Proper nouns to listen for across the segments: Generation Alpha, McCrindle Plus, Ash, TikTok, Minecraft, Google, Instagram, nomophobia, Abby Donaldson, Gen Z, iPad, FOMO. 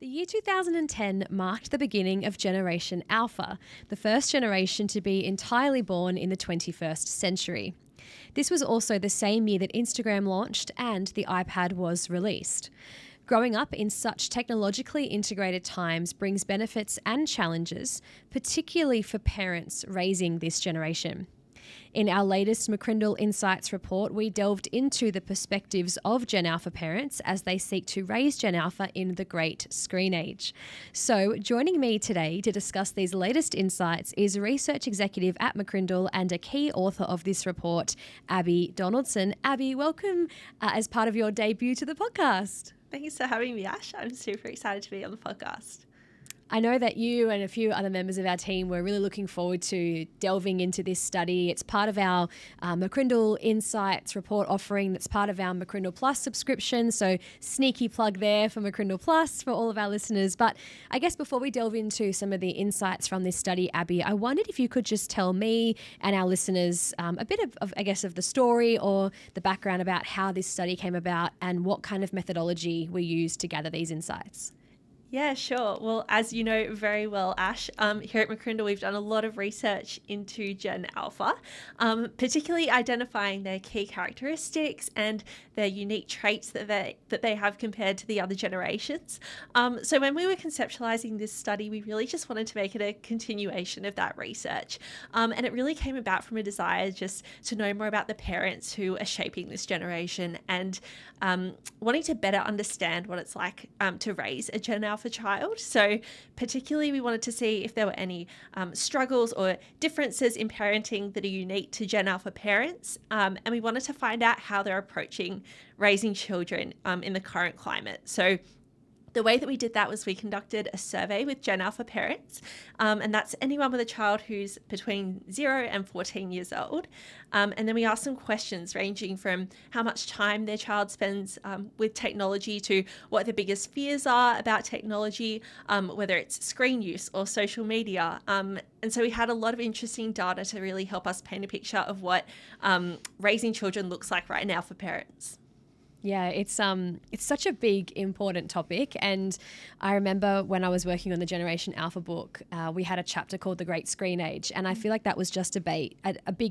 The year 2010 marked the beginning of Generation Alpha, the first generation to be entirely born in the 21st century. This was also the same year that Instagram launched and the iPad was released. Growing up in such technologically integrated times brings benefits and challenges, particularly for parents raising this generation. In our latest McCrindle Insights report, we delved into the perspectives of Gen Alpha parents as they seek to raise Gen Alpha in the great screen age. So joining me today to discuss these latest insights is research executive at McCrindle and a key author of this report, Abby Donaldson. Abby, welcome as part of your debut to the podcast. Thanks for having me, Ash. I'm super excited to be on the podcast. I know that you and a few other members of our team were really looking forward to delving into this study. It's part of our McCrindle Insights report offering that's part of our McCrindle Plus subscription. So sneaky plug there for McCrindle Plus for all of our listeners. But I guess before we delve into some of the insights from this study, Abby, I wondered if you could just tell me and our listeners a bit of the story or the background about how this study came about and what kind of methodology we used to gather these insights. Yeah, sure. Well, as you know very well, Ash, here at McCrindle, we've done a lot of research into Gen Alpha, particularly identifying their key characteristics and their unique traits that they have compared to the other generations. So when we were conceptualizing this study, we really just wanted to make it a continuation of that research. And it really came about from a desire just to know more about the parents who are shaping this generation and wanting to better understand what it's like to raise a Gen Alpha child. So particularly we wanted to see if there were any struggles or differences in parenting that are unique to Gen Alpha parents, and we wanted to find out how they're approaching raising children in the current climate. So the way that we did that was we conducted a survey with Gen Alpha parents, and that's anyone with a child who's between 0 and 14 years old. And then we asked some questions ranging from how much time their child spends with technology to what their biggest fears are about technology, whether it's screen use or social media. And so we had a lot of interesting data to really help us paint a picture of what raising children looks like right now for parents. Yeah, it's such a big, important topic. And I remember when I was working on the Generation Alpha book, we had a chapter called The Great Screen Age. And I feel like that was just a big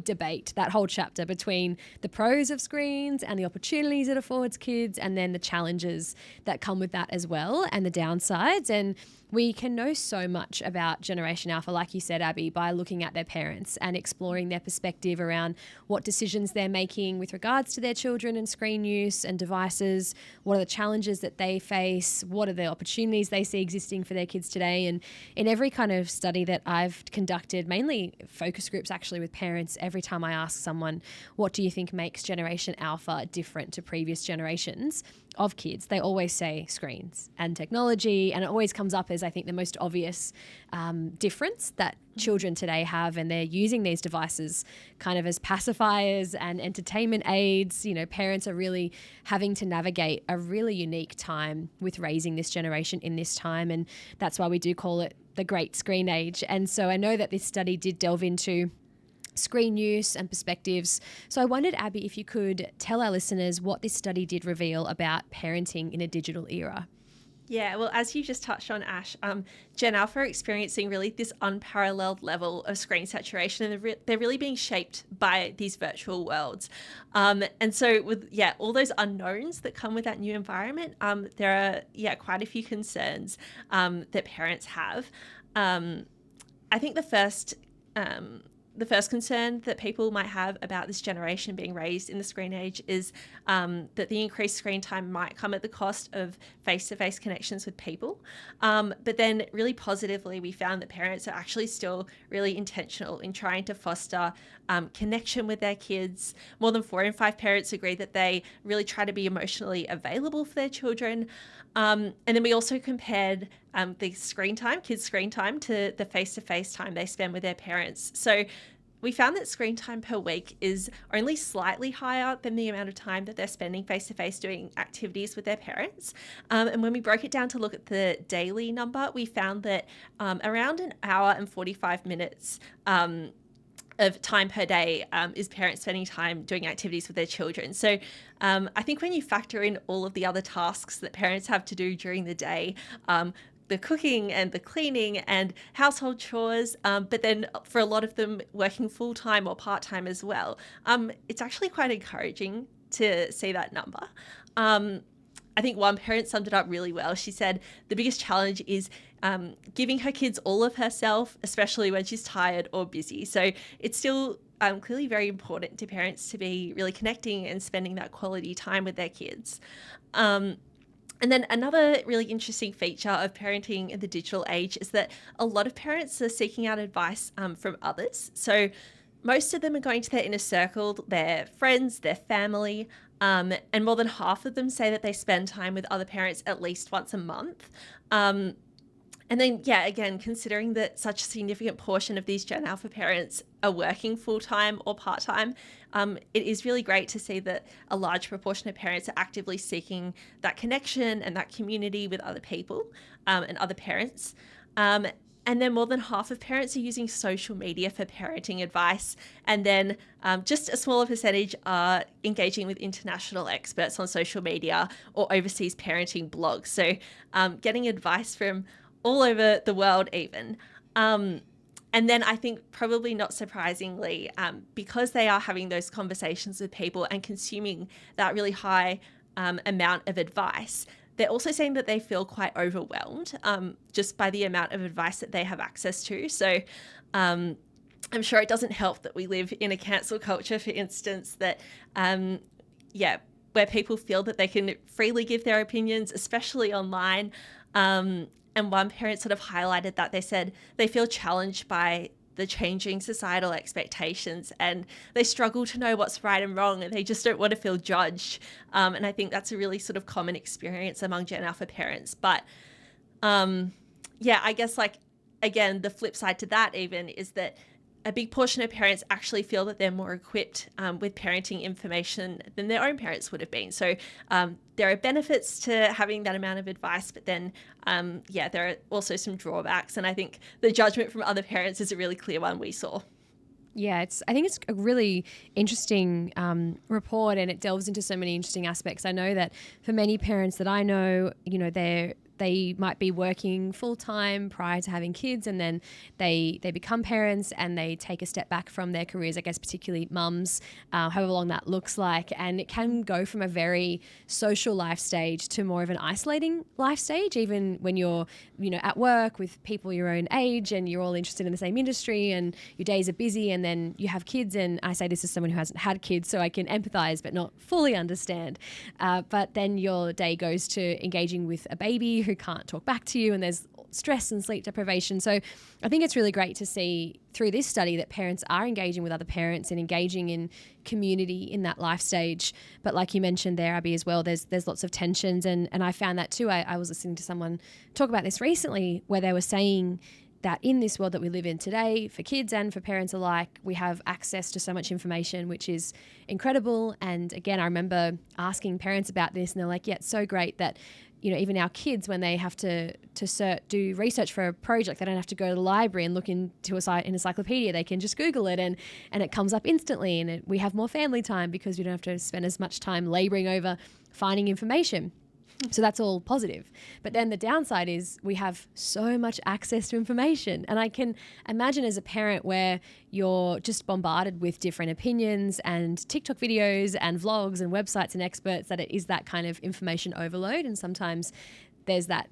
debate, that whole chapter between the pros of screens and the opportunities it affords kids and then the challenges that come with that as well and the downsides. And we can know so much about Generation Alpha, like you said, Abby, by looking at their parents and exploring their perspective around what decisions they're making with regards to their children and screen use and devices. What are the challenges that they face? What are the opportunities they see existing for their kids today? And in every kind of study that I've conducted, mainly focus groups actually with parents, every time I ask someone, what do you think makes Generation Alpha different to previous generations of kids, they always say screens and technology, and it always comes up as I think the most obvious difference that children today have, and they're using these devices kind of as pacifiers and entertainment aids. You know, parents are really having to navigate a really unique time with raising this generation in this time, and that's why we do call it the Great Screen Age. And so I know that this study did delve into screen use and perspectives. So I wondered, Abby, if you could tell our listeners what this study did reveal about parenting in a digital era. Yeah, well, as you just touched on, Ash, Gen Alpha are experiencing really this unparalleled level of screen saturation, and they're really being shaped by these virtual worlds. And so with, yeah, all those unknowns that come with that new environment, there are, yeah, quite a few concerns that parents have. I think the first concern that people might have about this generation being raised in the screen age is that the increased screen time might come at the cost of face-to-face connections with people. But then really positively, we found that parents are actually still really intentional in trying to foster connection with their kids. More than 4 in 5 parents agree that they really try to be emotionally available for their children. And then we also compared the screen time, kids' screen time, to the face-to-face time they spend with their parents. So we found that screen time per week is only slightly higher than the amount of time that they're spending face-to-face doing activities with their parents. And when we broke it down to look at the daily number, we found that around an hour and 45 minutes of time per day is parents spending time doing activities with their children. So I think when you factor in all of the other tasks that parents have to do during the day, the cooking and the cleaning and household chores, but then for a lot of them working full-time or part-time as well, it's actually quite encouraging to see that number. I think one parent summed it up really well. She said the biggest challenge is giving her kids all of herself, especially when she's tired or busy. So it's still clearly very important to parents to be really connecting and spending that quality time with their kids. And then another really interesting feature of parenting in the digital age is that a lot of parents are seeking out advice from others. So most of them are going to their inner circle, their friends, their family, and more than half of them say that they spend time with other parents at least once a month. And then, yeah, again, considering that such a significant portion of these Gen Alpha parents are working full-time or part-time, it is really great to see that a large proportion of parents are actively seeking that connection and that community with other people and other parents. And then more than half of parents are using social media for parenting advice. And then just a smaller percentage are engaging with international experts on social media or overseas parenting blogs. So getting advice from all over the world even. And then I think probably not surprisingly, because they are having those conversations with people and consuming that really high amount of advice, they're also saying that they feel quite overwhelmed just by the amount of advice that they have access to. So I'm sure it doesn't help that we live in a cancel culture, for instance, that, yeah, where people feel that they can freely give their opinions, especially online. And one parent sort of highlighted that. They said they feel challenged by the changing societal expectations and they struggle to know what's right and wrong and they just don't want to feel judged. And I think that's a really sort of common experience among Gen Alpha parents. But yeah, I guess like, again, the flip side to that even is that a big portion of parents actually feel that they're more equipped with parenting information than their own parents would have been. So there are benefits to having that amount of advice, but then, yeah, there are also some drawbacks. And I think the judgment from other parents is a really clear one we saw. Yeah, I think it's a really interesting report and it delves into so many interesting aspects. I know that for many parents that I know, you know, they might be working full-time prior to having kids and then they become parents and they take a step back from their careers, I guess, particularly mums, however long that looks like. And it can go from a very social life stage to more of an isolating life stage, even when you're, you know, at work with people your own age and you're all interested in the same industry and your days are busy and then you have kids. And I say this as someone who hasn't had kids, so I can empathize but not fully understand. But then your day goes to engaging with a baby who can't talk back to you and there's stress and sleep deprivation. So I think it's really great to see through this study that parents are engaging with other parents and engaging in community in that life stage. But like you mentioned there, Abby, as well, there's lots of tensions. And I found that too. I was listening to someone talk about this recently where they were saying that in this world that we live in today, for kids and for parents alike, we have access to so much information, which is incredible. And again, I remember asking parents about this and they're like, yeah, it's so great that, you know, even our kids, when they have to do research for a project, they don't have to go to the library and look into an encyclopedia. They can just Google it and it comes up instantly. And we have more family time because we don't have to spend as much time laboring over finding information. So that's all positive. But then the downside is we have so much access to information. And I can imagine as a parent where you're just bombarded with different opinions and TikTok videos and vlogs and websites and experts, that it is that kind of information overload. And sometimes there's that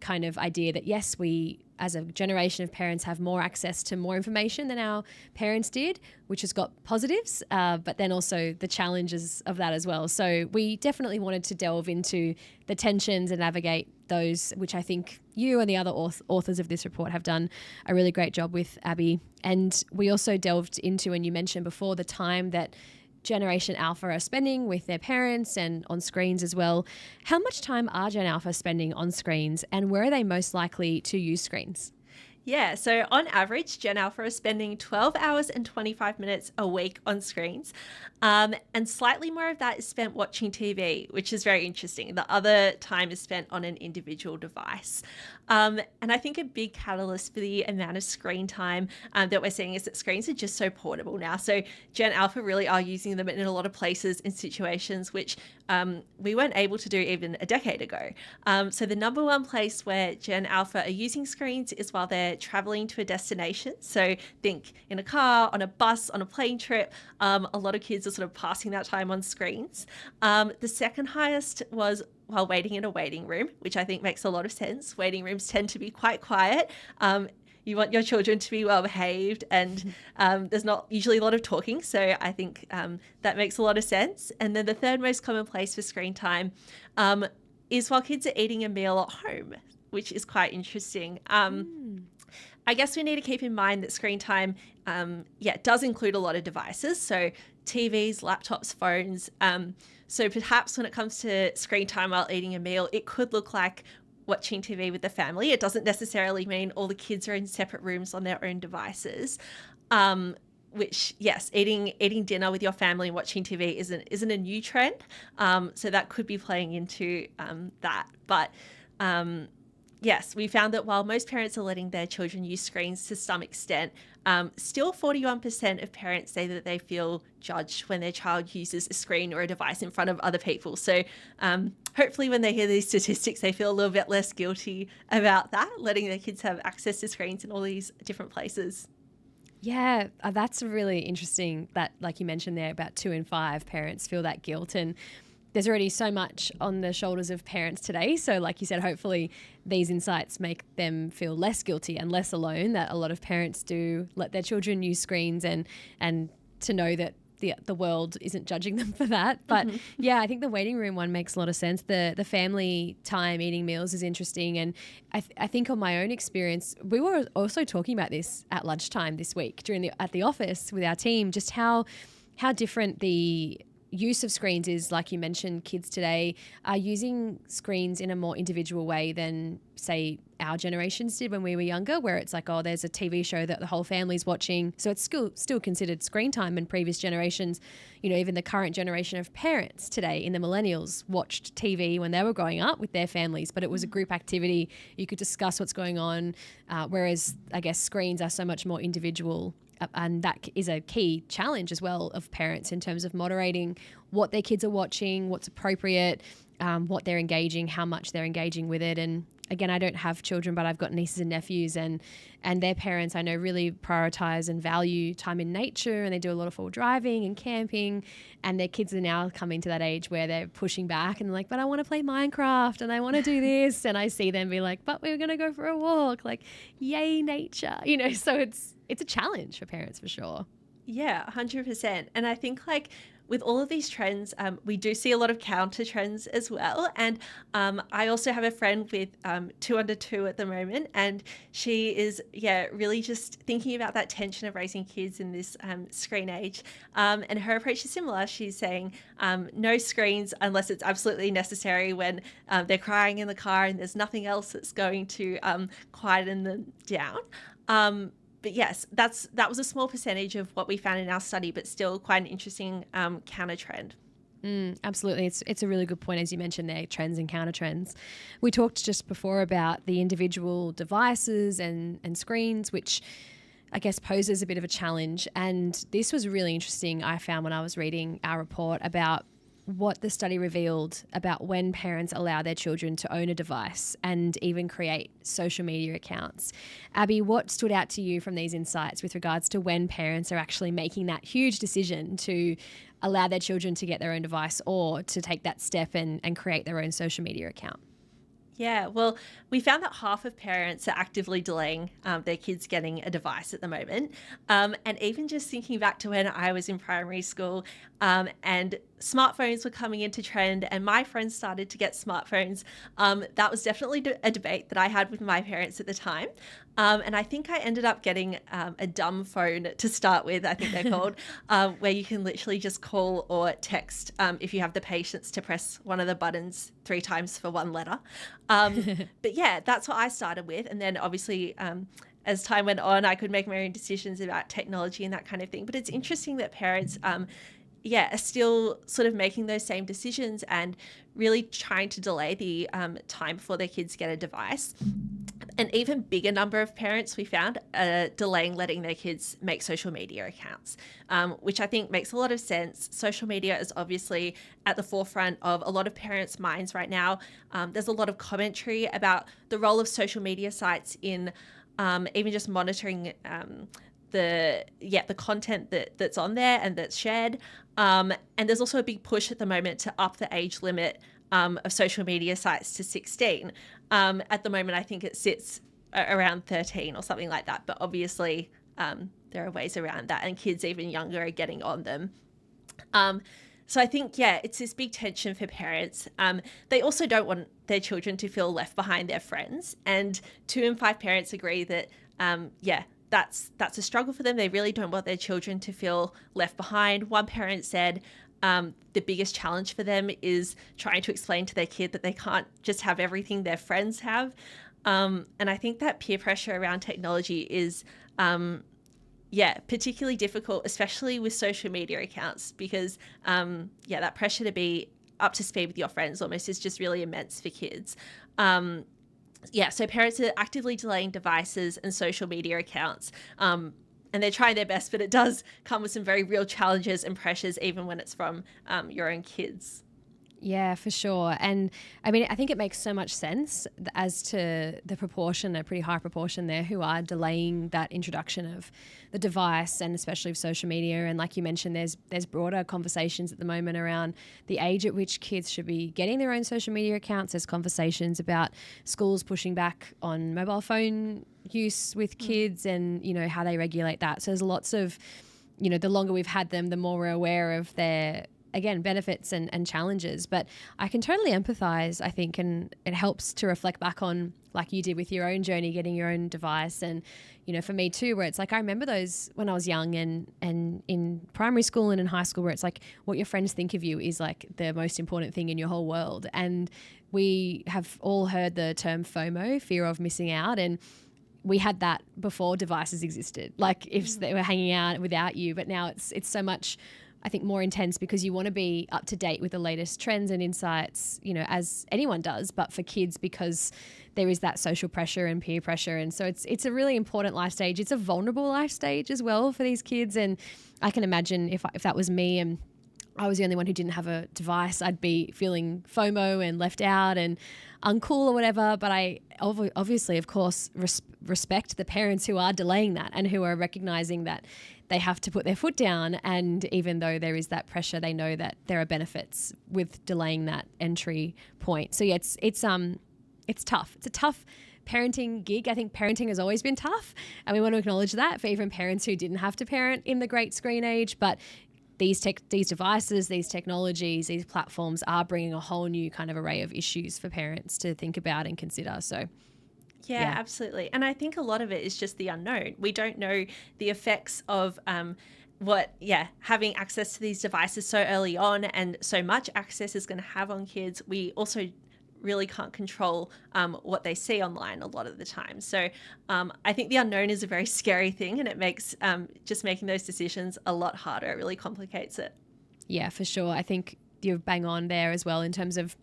kind of idea that, yes, we as a generation of parents have more access to more information than our parents did, which has got positives, but then also the challenges of that as well. So we definitely wanted to delve into the tensions and navigate those, which I think you and the other authors of this report have done a really great job with, Abby. And we also delved into, and you mentioned before, the time that Generation Alpha are spending with their parents and on screens as well. How much time are Gen Alpha spending on screens and where are they most likely to use screens? Yeah, so on average, Gen Alpha is spending 12 hours and 25 minutes a week on screens, and slightly more of that is spent watching TV, which is very interesting. The other time is spent on an individual device. And I think a big catalyst for the amount of screen time that we're seeing is that screens are just so portable now. So Gen Alpha really are using them in a lot of places and situations which we weren't able to do even a decade ago. So the number one place where Gen Alpha are using screens is while they're traveling to a destination. So think in a car, on a bus, on a plane trip. A lot of kids are sort of passing that time on screens. The second highest was while waiting in a waiting room, which I think makes a lot of sense. Waiting rooms tend to be quite quiet. You want your children to be well behaved, and there's not usually a lot of talking. So I think that makes a lot of sense. And then the third most common place for screen time is while kids are eating a meal at home, which is quite interesting. I guess we need to keep in mind that screen time, does include a lot of devices. So TVs, laptops, phones. So perhaps when it comes to screen time while eating a meal, it could look like watching TV with the family. It doesn't necessarily mean all the kids are in separate rooms on their own devices. Which, yes, eating dinner with your family and watching TV isn't a new trend. So that could be playing into that. But yes, we found that while most parents are letting their children use screens to some extent, still 41% of parents say that they feel judged when their child uses a screen or a device in front of other people. So hopefully when they hear these statistics, they feel a little bit less guilty about that, letting their kids have access to screens in all these different places. Yeah, that's really interesting that, like you mentioned there, about 2 in 5 parents feel that guilt, and there's already so much on the shoulders of parents today. So like you said, hopefully these insights make them feel less guilty and less alone, that a lot of parents do let their children use screens, and to know that the world isn't judging them for that. But yeah, I think the waiting room one makes a lot of sense. The family time eating meals is interesting. And I think on my own experience, we were also talking about this at lunchtime this week at the office with our team, just how different the use of screens is. Like you mentioned, kids today are using screens in a more individual way than, say, our generations did when we were younger, where it's like, oh, there's a TV show that the whole family's watching. So it's still considered screen time. In previous generations, you know, even the current generation of parents today in the millennials watched TV when they were growing up with their families, but it was a group activity. You could discuss what's going on. Whereas I guess screens are so much more individual. And that is a key challenge as well of parents in terms of moderating what their kids are watching, what's appropriate, what they're engaging, how much they're engaging with it. And again, I don't have children, but I've got nieces and nephews, and their parents I know really prioritize and value time in nature, and they do a lot of fall driving and camping, and their kids are now coming to that age where they're pushing back and like, but I want to play Minecraft and I want to do this. And I see them be like, but we're going to go for a walk, like, yay, nature, you know, so it's a challenge for parents for sure. Yeah, 100%. And I think like with all of these trends, we do see a lot of counter trends as well. And I also have a friend with 2 under 2 at the moment, and she is really just thinking about that tension of raising kids in this screen age. And her approach is similar. She's saying no screens unless it's absolutely necessary, when they're crying in the car and there's nothing else that's going to quieten them down. But yes, that was a small percentage of what we found in our study, but still quite an interesting counter trend. Absolutely. It's a really good point, as you mentioned there, trends and counter trends. We talked just before about the individual devices and screens, which I guess poses a bit of a challenge. And this was really interesting, I found, when I was reading our report about what the study revealed about when parents allow their children to own a device and even create social media accounts. Abby, what stood out to you from these insights with regards to when parents are actually making that huge decision to allow their children to get their own device or to take that step and create their own social media account? Yeah, well, we found that half of parents are actively delaying their kids getting a device at the moment. And even just thinking back to when I was in primary school and smartphones were coming into trend and my friends started to get smartphones, that was definitely a debate that I had with my parents at the time. And I think I ended up getting a dumb phone to start with, I think they're called, where you can literally just call or text if you have the patience to press one of the buttons 3 times for 1 letter. But yeah, that's what I started with. And then obviously as time went on, I could make my own decisions about technology and that kind of thing. But it's interesting that parents, are still sort of making those same decisions and really trying to delay the time before their kids get a device. An even bigger number of parents we found are delaying letting their kids make social media accounts, which I think makes a lot of sense. Social media is obviously at the forefront of a lot of parents' minds right now. There's a lot of commentary about the role of social media sites in even just monitoring the content that's on there and that's shared. And there's also a big push at the moment to up the age limit of social media sites to 16. At the moment, I think it sits around 13 or something like that. But obviously, there are ways around that, and kids even younger are getting on them. So I think, it's this big tension for parents. They also don't want their children to feel left behind their friends. And 2 in 5 parents agree that, that's a struggle for them. They really don't want their children to feel left behind. One parent said the biggest challenge for them is trying to explain to their kid that they can't just have everything their friends have. And I think that peer pressure around technology is, particularly difficult, especially with social media accounts, because, that pressure to be up to speed with your friends almost is just really immense for kids. So parents are actively delaying devices and social media accounts, and they're trying their best, but it does come with some very real challenges and pressures, even when it's from your own kids. Yeah, for sure. And I mean, I think it makes so much sense as to the proportion, a pretty high proportion there, who are delaying that introduction of the device, and especially with social media. And like you mentioned, there's broader conversations at the moment around the age at which kids should be getting their own social media accounts. There's conversations about schools pushing back on mobile phone use with kids and, how they regulate that. So there's lots of, the longer we've had them, the more we're aware of their, again, benefits and challenges. But I can totally empathize, I think, and it helps to reflect back on, like you did with your own journey, getting your own device. And, for me too, where it's like, I remember those when I was young and in primary school and in high school, where it's like, what your friends think of you is like the most important thing in your whole world. And we have all heard the term FOMO, fear of missing out. And we had that before devices existed, like if they were hanging out without you, but now it's so much, I think, more intense, because you want to be up to date with the latest trends and insights, as anyone does, but for kids, because there is that social pressure and peer pressure. And so it's a really important life stage. It's a vulnerable life stage as well for these kids. And I can imagine if that was me and I was the only one who didn't have a device, I'd be feeling FOMO and left out and uncool or whatever. But I obviously, of course, respect the parents who are delaying that and who are recognizing that they have to put their foot down. And even though there is that pressure, they know that there are benefits with delaying that entry point. So yeah, it's tough. It's a tough parenting gig. I think parenting has always been tough, and we want to acknowledge that for even parents who didn't have to parent in the great screen age. But these devices, these technologies, these platforms are bringing a whole new kind of array of issues for parents to think about and consider. So yeah, absolutely. And I think a lot of it is just the unknown. We don't know the effects of having access to these devices so early on and so much access is going to have on kids. We also really can't control what they see online a lot of the time. So I think the unknown is a very scary thing, and it makes just making those decisions a lot harder. It really complicates it. Yeah, for sure. I think you're bang on there as well in terms of,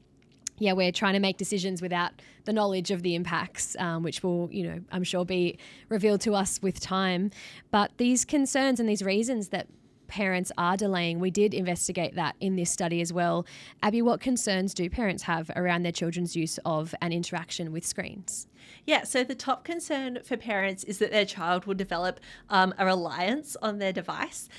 we're trying to make decisions without the knowledge of the impacts, which will, I'm sure be revealed to us with time. But these concerns and these reasons that parents are delaying, we did investigate that in this study as well. Abby, what concerns do parents have around their children's use of and interaction with screens? Yeah, so the top concern for parents is that their child will develop a reliance on their device,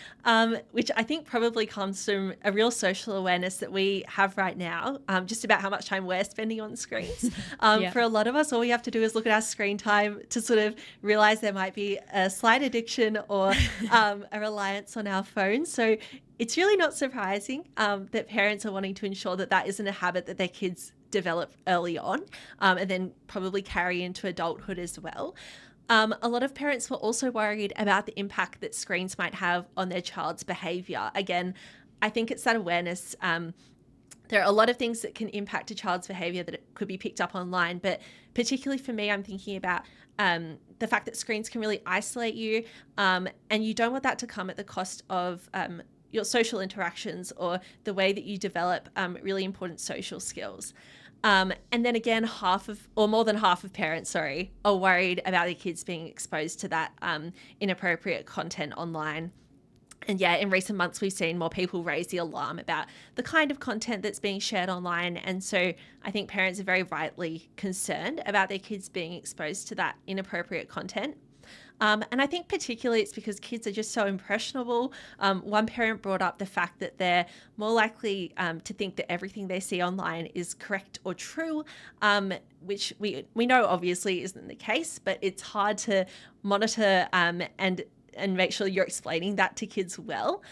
which I think probably comes from a real social awareness that we have right now, just about how much time we're spending on screens. For a lot of us, all we have to do is look at our screen time to sort of realize there might be a slight addiction or a reliance on our phones. So it's really not surprising that parents are wanting to ensure that that isn't a habit that their kids develop early on and then probably carry into adulthood as well. A lot of parents were also worried about the impact that screens might have on their child's behavior. Again, I think it's that awareness There are a lot of things that can impact a child's behavior that could be picked up online, but particularly for me, I'm thinking about the fact that screens can really isolate you, and you don't want that to come at the cost of your social interactions or the way that you develop really important social skills. And then again, more than half of parents, are worried about their kids being exposed to that inappropriate content online. And yeah, in recent months, we've seen more people raise the alarm about the kind of content that's being shared online. And so I think parents are very rightly concerned about their kids being exposed to that inappropriate content. And I think particularly it's because kids are just so impressionable. One parent brought up the fact that they're more likely to think that everything they see online is correct or true, which we know obviously isn't the case, but it's hard to monitor and make sure you're explaining that to kids well.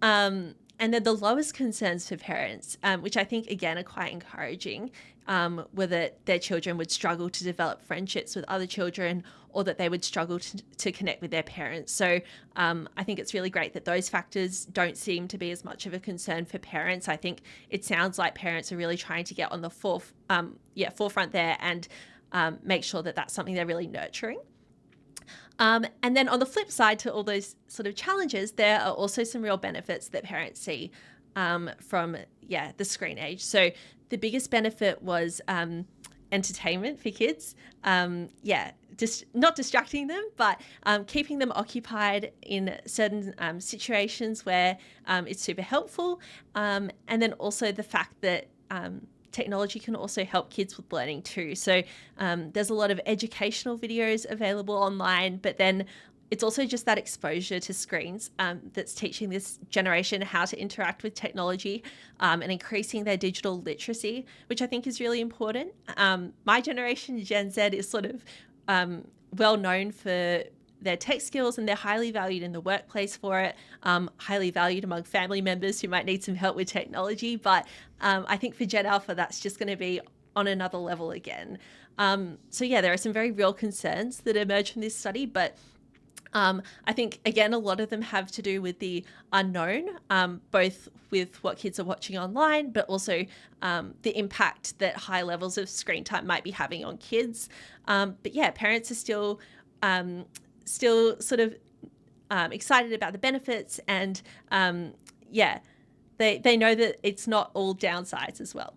And then the lowest concerns for parents, which I think again are quite encouraging, were that their children would struggle to develop friendships with other children, or that they would struggle to connect with their parents. So I think it's really great that those factors don't seem to be as much of a concern for parents. I think it sounds like parents are really trying to get on the forefront there and make sure that that's something they're really nurturing. And then on the flip side to all those sort of challenges, there are also some real benefits that parents see from, the screen age. So the biggest benefit was entertainment for kids. Just not distracting them, but keeping them occupied in certain situations where it's super helpful. And then also the fact that technology can also help kids with learning too. So there's a lot of educational videos available online, but then it's also just that exposure to screens that's teaching this generation how to interact with technology and increasing their digital literacy, which I think is really important. My generation, Gen Z, is sort of well known for their tech skills, and they're highly valued in the workplace for it, highly valued among family members who might need some help with technology. But I think for Gen Alpha, that's just going to be on another level again. So yeah, there are some very real concerns that emerge from this study, but I think, again, a lot of them have to do with the unknown, both with what kids are watching online, but also the impact that high levels of screen time might be having on kids. But yeah, parents are still sort of excited about the benefits, and they know that it's not all downsides as well.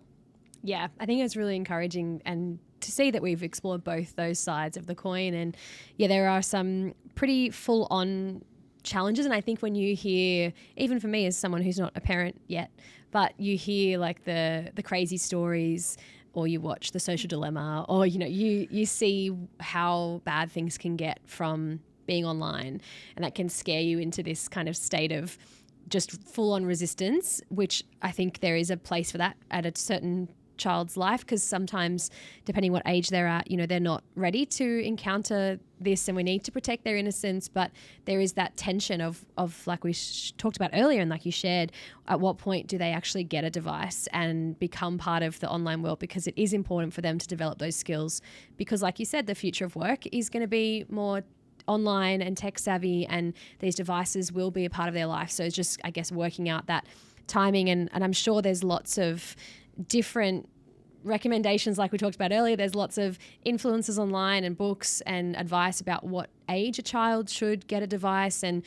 Yeah, I think it's really encouraging and to see that we've explored both those sides of the coin. And yeah, there are some pretty full on challenges. And I think when you hear, even for me as someone who's not a parent yet, but you hear like the crazy stories, or you watch The Social Dilemma, or you see how bad things can get from being online, and that can scare you into this kind of state of just full-on resistance, which I think there is a place for that at a certain child's life, because sometimes depending what age they're at, they're not ready to encounter this, and we need to protect their innocence. But there is that tension of like we talked about earlier, and like you shared, at what point do they actually get a device and become part of the online world, because it is important for them to develop those skills, because like you said, the future of work is going to be more online and tech savvy, and these devices will be a part of their life. So it's just, I guess, working out that timing, and I'm sure there's lots of different recommendations like we talked about earlier. There's lots of influences online and books and advice about what age a child should get a device, and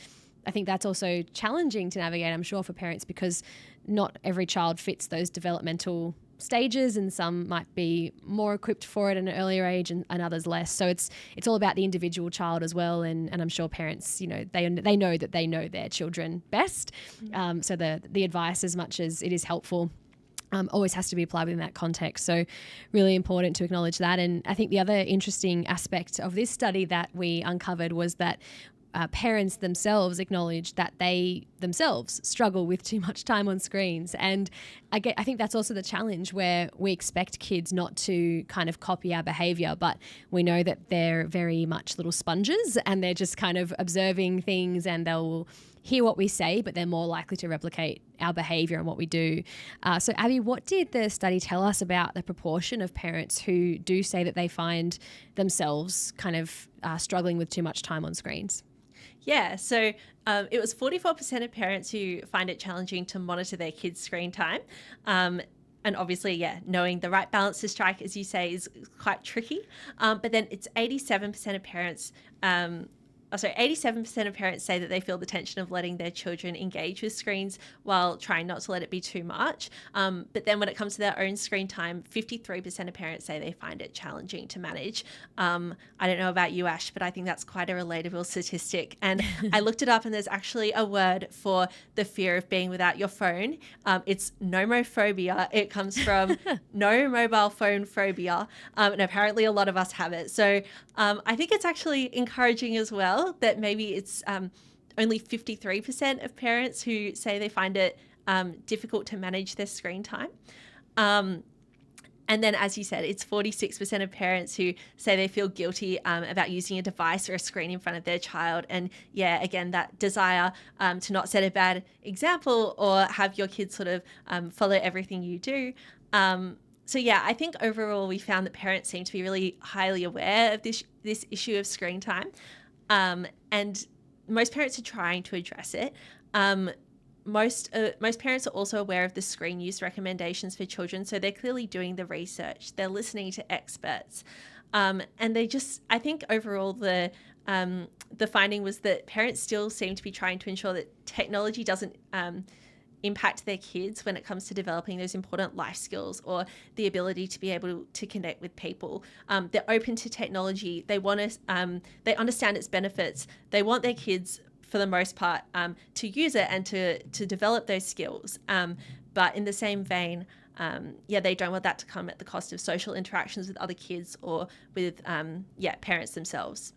I think that's also challenging to navigate, I'm sure, for parents, because not every child fits those developmental stages, and some might be more equipped for it at an earlier age and others less. So it's all about the individual child as well, and I'm sure parents, they know that they know their children best. So the advice, as much as it is helpful, always has to be applied within that context. So really important to acknowledge that. And I think the other interesting aspect of this study that we uncovered was that parents themselves acknowledge that they themselves struggle with too much time on screens. And I think that's also the challenge, where we expect kids not to kind of copy our behavior, but we know that they're very much little sponges, and they're just kind of observing things, and they'll hear what we say, but they're more likely to replicate our behaviour and what we do. So Abby, what did the study tell us about the proportion of parents who do say that they find themselves kind of struggling with too much time on screens? Yeah, so it was 44% of parents who find it challenging to monitor their kids' screen time. And obviously, yeah, knowing the right balance to strike, as you say, is quite tricky. But then it's 87% of parents, 87% of parents say that they feel the tension of letting their children engage with screens while trying not to let it be too much. But then when it comes to their own screen time, 53% of parents say they find it challenging to manage. I don't know about you, Ash, but I think that's quite a relatable statistic. And I looked it up, and there's actually a word for the fear of being without your phone. It's nomophobia. It comes from no mobile phone phobia. And apparently a lot of us have it. So I think it's actually encouraging as well, that maybe it's only 53% of parents who say they find it difficult to manage their screen time. And then, as you said, it's 46% of parents who say they feel guilty about using a device or a screen in front of their child. And yeah, again, that desire to not set a bad example or have your kids sort of follow everything you do. So yeah, I think overall we found that parents seem to be really highly aware of this issue of screen time. And most parents are trying to address it. Most parents are also aware of the screen use recommendations for children, so they're clearly doing the research. They're listening to experts, and they just, I think overall the finding was that parents still seem to be trying to ensure that technology doesn't impact their kids when it comes to developing those important life skills or the ability to be able to connect with people. They're open to technology. They want to, they understand its benefits. They want their kids, for the most part, to use it and to develop those skills. But in the same vein, yeah, they don't want that to come at the cost of social interactions with other kids or with, yeah, parents themselves.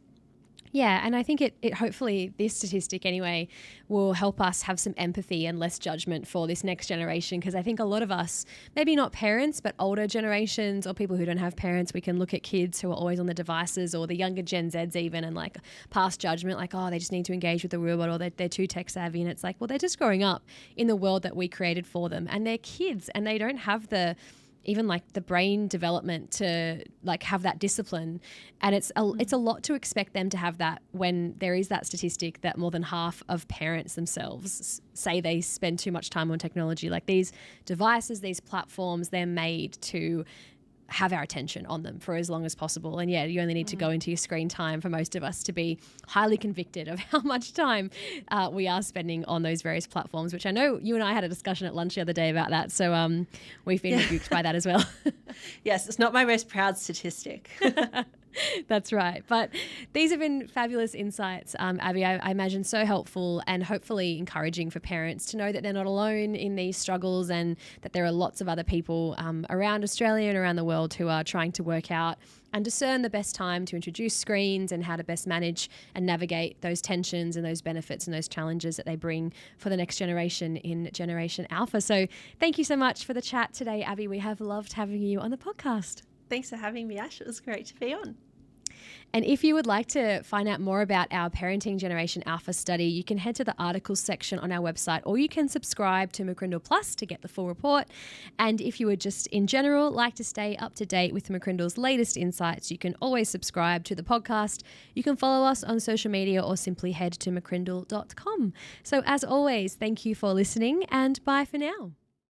Yeah, and I think it hopefully, this statistic anyway, will help us have some empathy and less judgment for this next generation, because I think a lot of us, maybe not parents, but older generations or people who don't have parents, we can look at kids who are always on the devices, or the younger Gen Zs even, and like pass judgment, like, oh, they just need to engage with the real world, or they're too tech savvy. And it's like, well, they're just growing up in the world that we created for them, and they're kids, and they don't have the even like the brain development to like have that discipline. And it's a lot to expect them to have that, when there is that statistic that more than half of parents themselves say they spend too much time on technology. Like these devices, these platforms, they're made to have our attention on them for as long as possible. And yeah, you only need to go into your screen time for most of us to be highly convicted of how much time we are spending on those various platforms, which I know you and I had a discussion at lunch the other day about that. So we've been rebuked by that as well. Yes, it's not my most proud statistic. That's right. But these have been fabulous insights, Abby. I imagine so helpful and hopefully encouraging for parents to know that they're not alone in these struggles, and that there are lots of other people around Australia and around the world who are trying to work out and discern the best time to introduce screens and how to best manage and navigate those tensions and those benefits and those challenges that they bring for the next generation in Generation Alpha. So thank you so much for the chat today, Abby. We have loved having you on the podcast. Thanks for having me, Ash. It was great to be on. And if you would like to find out more about our Parenting Generation Alpha study, you can head to the articles section on our website, or you can subscribe to McCrindle Plus to get the full report. And if you would just in general like to stay up to date with McCrindle's latest insights, you can always subscribe to the podcast. You can follow us on social media, or simply head to mccrindle.com. So as always, thank you for listening, and bye for now.